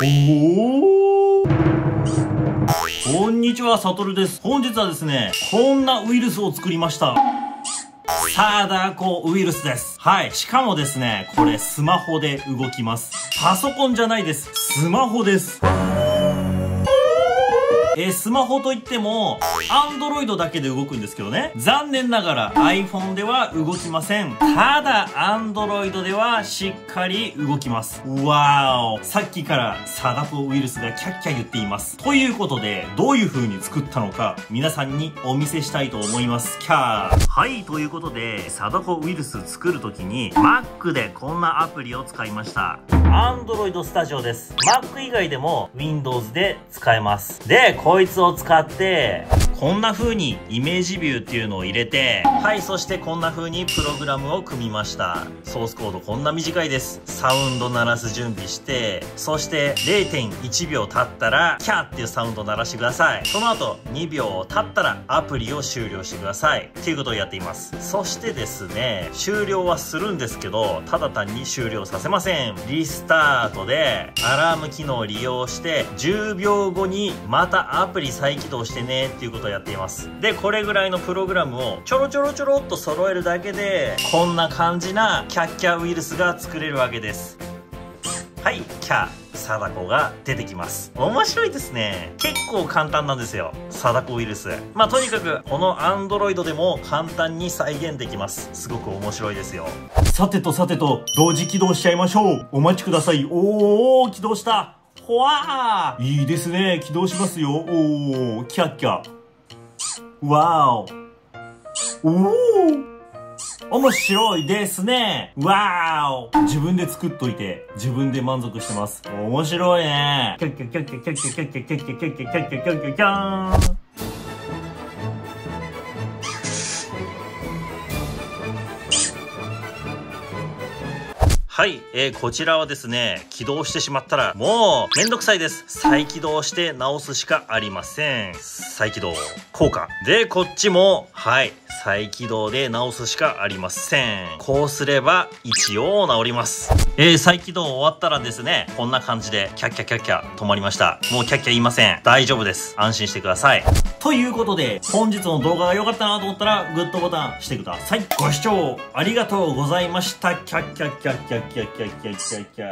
おー、こんにちは、サトルです。本日はですね、こんなウイルスを作りました。サーダーコウイルスです。はい。しかもですね、これスマホで動きます。パソコンじゃないです。スマホです。スマホといっても、Android だけで動くんですけどね。残念ながら iPhone では動きません。ただ、Android ではしっかり動きます。わーお。さっきからサダコウイルスがキャッキャ言っています。ということで、どういう風に作ったのか、皆さんにお見せしたいと思います。キャー。はい、ということで、サダコウイルス作るときに、Mac でこんなアプリを使いました。Android Studio です。Mac 以外でも Windows で使えます。で、こいつを使ってこんな風にイメージビューっていうのを入れて、はい、そしてこんな風にプログラムを組みました。ソースコードこんな短いです。サウンド鳴らす準備して、そして 0.1 秒経ったらキャーっていうサウンド鳴らしてください。その後2秒経ったらアプリを終了してくださいっていうことをやっています。そしてですね、終了はするんですけど、ただ単に終了させません。リスタートでアラーム機能を利用して10秒後にまたアプリ再起動してねっていうことをやっています。で、これぐらいのプログラムをちょろちょろちょろっと揃えるだけで、こんな感じなキャッキャウイルスが作れるわけです。はい、キャーサダコが出てきます。面白いですね。結構簡単なんですよ、サダコウイルス。まあとにかくこの Android でも簡単に再現できます。すごく面白いですよ。さてとさてと、同時起動しちゃいましょう。お待ちください。おー、起動した。ほわー、いいですね。起動しますよ。おー、キャッキャ。わーお。おー、面白いですね。わーお。自分で作っといて、自分で満足してます。面白いね。キャッキャキャッキャキャッキャキャッキャキャッキャキャッキャキャッキャキャッキャーン。はい、こちらはですね、起動してしまったらもうめんどくさいです。再起動して直すしかありません。再起動、効果。で、こっちも、はい、再起動で直すしかありません。こうすれば一応直ります。再起動終わったらですね、こんな感じでキャッキャキャッキャ止まりました。もうキャッキャ言いません。大丈夫です。安心してください。ということで、本日の動画が良かったなと思ったらグッドボタンしてください。ご視聴ありがとうございました。キャッキャッキャッキャッキャッキャッキャッキャッキャッキャッ